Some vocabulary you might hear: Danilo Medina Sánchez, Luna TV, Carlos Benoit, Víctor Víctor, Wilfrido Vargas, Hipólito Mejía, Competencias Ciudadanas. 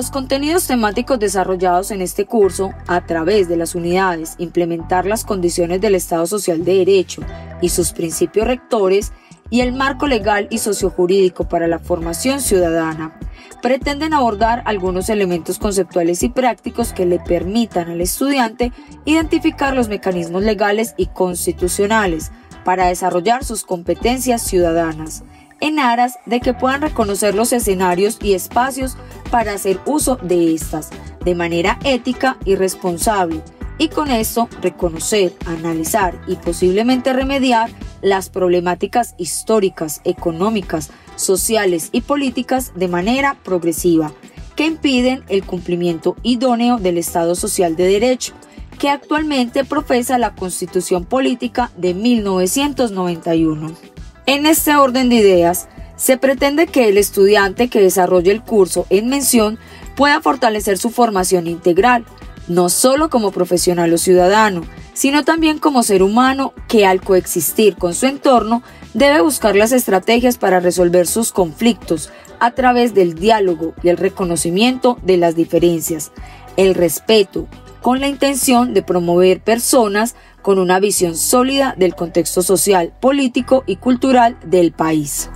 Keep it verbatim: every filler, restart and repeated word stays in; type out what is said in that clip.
los contenidos temáticos desarrollados en este curso, a través de las unidades Implementar las condiciones del Estado Social de Derecho y sus principios rectores y el marco legal y sociojurídico para la formación ciudadana, pretenden abordar algunos elementos conceptuales y prácticos que le permitan al estudiante identificar los mecanismos legales y constitucionales para desarrollar sus competencias ciudadanas, en aras de que puedan reconocer los escenarios y espacios para hacer uso de estas de manera ética y responsable, y con esto reconocer, analizar y posiblemente remediar las problemáticas históricas, económicas, sociales y políticas de manera progresiva, que impiden el cumplimiento idóneo del Estado Social de Derecho, que actualmente profesa la Constitución Política de mil novecientos noventa y uno. En este orden de ideas, se pretende que el estudiante que desarrolle el curso en mención pueda fortalecer su formación integral, no solo como profesional o ciudadano, sino también como ser humano que al coexistir con su entorno debe buscar las estrategias para resolver sus conflictos a través del diálogo y el reconocimiento de las diferencias, el respeto, con la intención de promover personas con una visión sólida del contexto social, político y cultural del país.